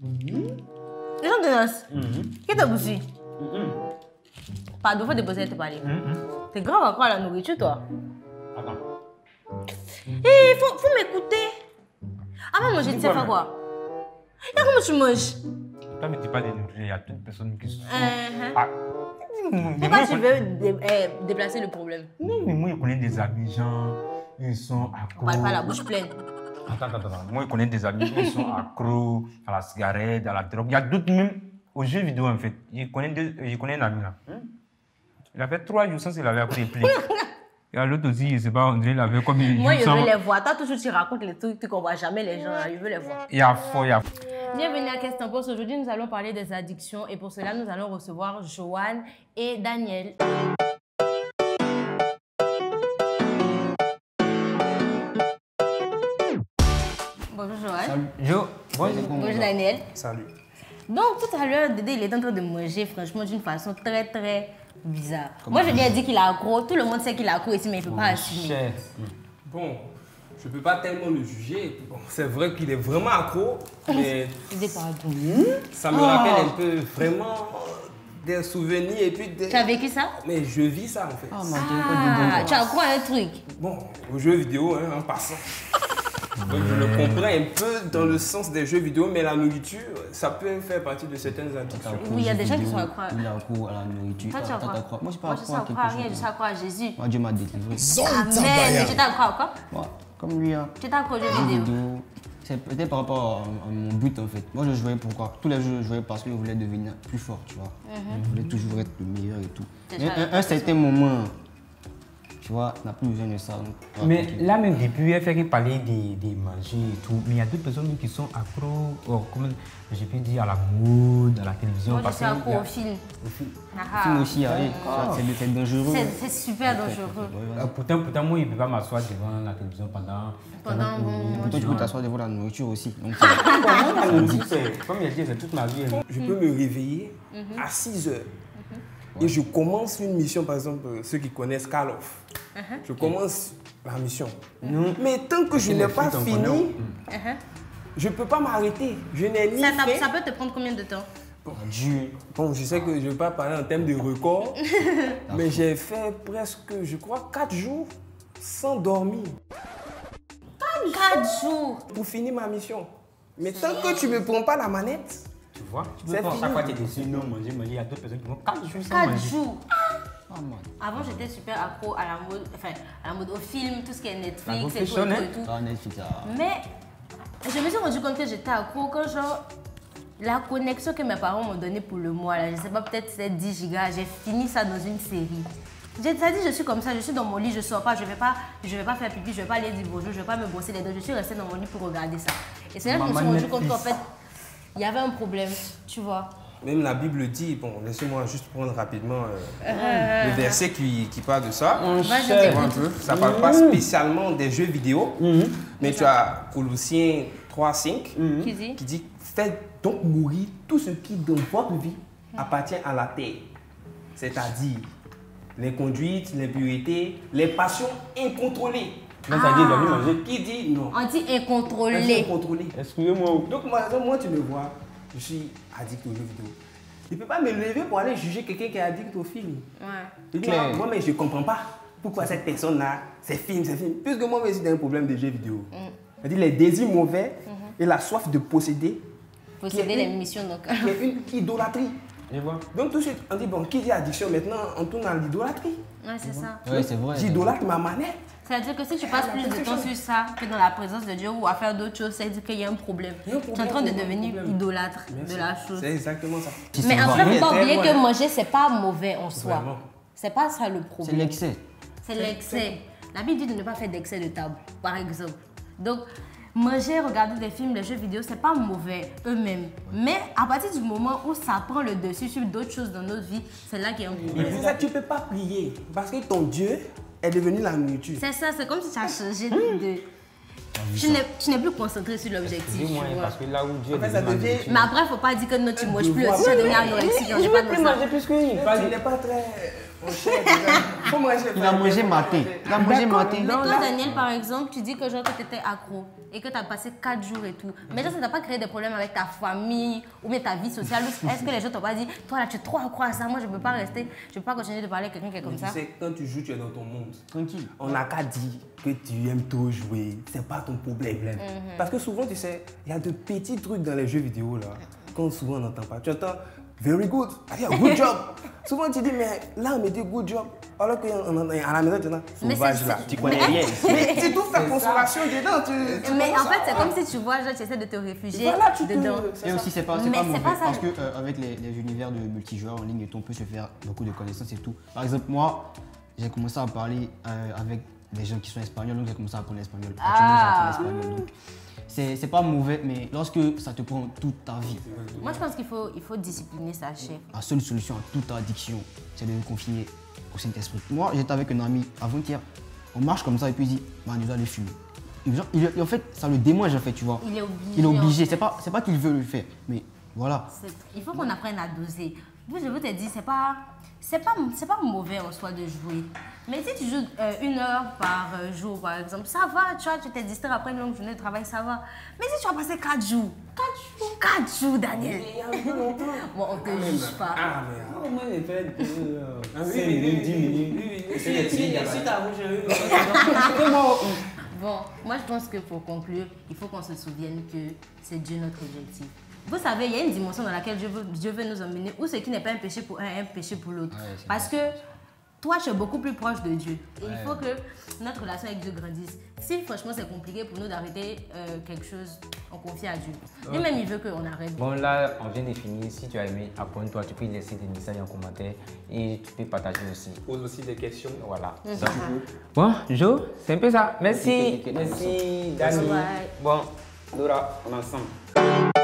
Ils sont tenaces. Qui t'a poussé? Pardon, faut déposer tes palais. T'es grave à quoi la nourriture, toi? Attends. Hé, faut m'écouter. Avant de manger, tu sais faire quoi? Et comment tu manges? Tu ne permets pas de nourrir, il y a toute personne qui se Pourquoi tu veux déplacer le problème? Non, mais moi, je connais des amis, gens, ils sont accros. On parle pas la bouche pleine. Attends. Moi, je connais des amis, ils sont accros à la cigarette, à la drogue. Il y a d'autres même aux jeux vidéo, en fait. Je connais un ami, là. Il avait 3 jours sans qu'il avait appris les plis. Et l'autre aussi, je ne sais pas, André l'avait comme il. Moi, je veux les voir. Toi, toujours, tu racontes les trucs qu'on ne voit jamais, les gens. Je veux les voir. Il y a faux. Bienvenue à Kesk'en Penses Aujourd'hui, nous allons parler des addictions. Et pour cela, nous allons recevoir Joanne et Daniel. Bonjour, Joanne. Salut. Bonjour, Daniel. Salut. Donc, tout à l'heure, Dédé, il est en train de manger, franchement, d'une façon très, très bizarre. Moi, je lui ai dit qu'il est accro. Tout le monde sait qu'il est accro ici, mais il ne peut pas assumer. Cher. Bon, je ne peux pas tellement le juger. Bon, c'est vrai qu'il est vraiment accro, mais ça me rappelle un peu vraiment des souvenirs et puis des... Tu as vécu ça? Mais je vis ça, en fait. Oh, tu es accro à un truc? Bon, aux jeux vidéo, hein, en passant. Donc, je le comprends un peu dans le sens des jeux vidéo, mais la nourriture, ça peut faire partie de certaines addictions. Oui, il y a des gens qui sont accro à la nourriture. Toi, tu es accro? Moi, je ne suis pas accro à quelque chose. Je suis accro à Jésus. Moi, Dieu m'a délivré. Amen. Tu es accro à quoi? Comme lui. Tu es accro aux jeux vidéo. C'est peut-être par rapport à mon but, en fait. Moi, je jouais pourquoi? Tous les jeux, je jouais parce que je voulais devenir plus fort, tu vois. Je voulais toujours être le meilleur et tout. Mais à un certain moment, tu vois, n'a plus besoin de ça. Mais là, même depuis, elle fait qu'il parlait des manger et tout. Mais il y a d'autres personnes qui sont accro, comme j'ai pu dire, à la mode, à la télévision. Moi, je suis accro au film. Au film aussi, c'est dangereux. C'est super dangereux. Pourtant, moi, je ne peux pas m'asseoir devant la télévision pendant pourtant, tu peux t'asseoir devant la nourriture aussi. Comme je dis, c'est toute ma vie. Je peux me réveiller à 6 h. Et je commence une mission, par exemple, ceux qui connaissent Call of. Je commence la mission. Mais tant que je n'ai pas fini, je ne peux pas m'arrêter. Je n'ai ni fait. Ça peut te prendre combien de temps? Bon, je sais que je ne vais pas parler en termes de record, mais j'ai fait presque, je crois, 4 jours sans dormir. 4 jours? Pour finir ma mission. Mais tant que tu ne me prends pas la manette, tu vois, tu peux pas chaque fois que tu es dessus, non, manger, il y a d'autres personnes qui vont 4 jours sans manger. 4 jours. Avant, j'étais super accro à la mode, au film, tout ce qui est Netflix et tout. Mais je me suis rendu compte que j'étais accro quand, genre, la connexion que mes parents m'ont donnée pour le mois, là, je sais pas, peut-être c'est 10 gigas, j'ai fini ça dans une série. J'ai déjà dit, je suis comme ça, je suis dans mon lit, je ne sors pas, je ne vais pas faire pipi, je ne vais pas aller dire bonjour, je ne vais pas me brosser les dents, je suis restée dans mon lit pour regarder ça. Et c'est là que je me suis rendu compte qu'en fait, il y avait un problème, tu vois. Même la Bible dit, bon, laissez-moi juste prendre rapidement le verset qui parle de ça. Ça ne parle pas spécialement des jeux vidéo, mais tu as Colossiens 3:5 qui dit « Faites donc mourir tout ce qui, dans votre vie, appartient à la terre, c'est-à-dire les conduites, l'impureté, les passions incontrôlées. » Qui dit non? On dit incontrôlé. Excusez-moi. Donc, moi, tu me vois, je suis addict aux jeux vidéo. Je ne peux pas me lever pour aller juger quelqu'un qui est addict au film. Je dis, moi, mais je ne comprends pas pourquoi cette personne-là, c'est film. Puisque moi, je suis dans un problème de jeux vidéo. C'est-à-dire les désirs mauvais et la soif de posséder. Posséder les missions, donc. C'est une idolâtrie. Donc, tout de suite, on dit, bon, qui dit addiction maintenant, on tourne à l'idolâtrie. Oui, c'est ça. Oui, c'est vrai. J'idolâtre ma manette. C'est-à-dire que si tu passes plus de temps sur ça que dans la présence de Dieu ou à faire d'autres choses, ça veut dire qu'il y a un problème. Tu es en train de devenir idolâtre de la chose. C'est exactement ça. Mais après, il ne faut pas oublier que manger, ce n'est pas mauvais en soi. Ce n'est pas ça le problème. C'est l'excès. C'est l'excès. La Bible dit de ne pas faire d'excès de table, par exemple. Donc, manger, regarder des films, des jeux vidéo, ce n'est pas mauvais eux-mêmes. Mais à partir du moment où ça prend le dessus sur d'autres choses dans notre vie, c'est là qu'il y a un problème. C'est ça, tu ne peux pas prier parce que ton Dieu est devenue la nourriture. C'est ça, c'est comme si tu as changé de... Tu n'es plus concentré sur l'objectif. Parce que là où Dieu est devenu... Mais après, il ne faut pas dire que non, tu ne manges plus. Je ne mange plus parce que... Tu n'es pas très... Il a mangé maté. Il a mangé maté. Toi, Daniel, par exemple, tu dis que genre que tu étais accro et que tu as passé 4 jours et tout. Mais genre, ça t'a pas créé des problèmes avec ta famille ou même ta vie sociale? Est-ce que les gens t'ont pas dit, toi là, tu es trop accro à ça, moi je peux pas rester, je peux pas continuer de parler à quelqu'un qui est comme ça? Tu sais, quand tu joues, tu es dans ton monde. Tranquille. On n'a qu'à dire que tu aimes trop jouer. C'est pas ton problème. Parce que souvent, tu sais, il y a de petits trucs dans les jeux vidéo là, qu'on souvent n'entend pas. Tu entends very good, good job. Souvent tu dis, mais là on me dit good job, alors qu'à la maison tu dis, sauvage là, tu connais rien. Mais c'est toute ta consolation dedans. Mais en fait, c'est comme si tu vois, tu essaies de te réfugier dedans. Et aussi, c'est pas mauvais parce qu'avec les univers de multijoueurs en ligne et tout, on peut se faire beaucoup de connaissances et tout. Par exemple, moi, j'ai commencé à parler avec des gens qui sont espagnols, donc j'ai commencé à apprendre l'espagnol. C'est pas mauvais, mais lorsque ça te prend toute ta vie. Moi, je pense qu'il faut, discipliner sa chair. La seule solution à toute addiction, c'est de nous confiner au Saint-Esprit. Moi, j'étais avec un ami avant-hier. On marche comme ça et puis il dit, bah, on doit aller fumer. En fait, ça le démange, en fait, tu vois. Il est obligé. Il est obligé. En fait. C'est pas qu'il veut le faire, mais voilà. Il faut qu'on apprenne à doser. Je veux te dire, c'est pas mauvais en soi de jouer. Mais si tu joues 1 heure par jour, par exemple, ça va, tu vois, tu t'es distrait après une longue journée de travail, ça va. Mais si tu as passé 4 jours, Daniel. Bon, on te juge pas. Ah, mais moi, j'ai fait 10 minutes. Si t'as rouge, bon, moi, je pense que pour conclure, il faut qu'on se souvienne que c'est Dieu notre objectif. Vous savez, il y a une dimension dans laquelle Dieu veut nous emmener, où ce qui n'est pas un péché pour un est un péché pour l'autre. Ouais, parce que toi, je suis beaucoup plus proche de Dieu. Et ouais, il faut que notre relation avec Dieu grandisse. Si franchement, c'est compliqué pour nous d'arrêter quelque chose, on confie à Dieu. Lui-même, il veut qu'on arrête. Bon, là, on vient de finir. Si tu as aimé, abonne-toi. Tu peux laisser des messages en commentaire et tu peux partager aussi. Pose aussi des questions. Voilà. Bon, Jo, c'est un peu ça. Merci. Merci, Dani. Bon, Laura, on est ensemble.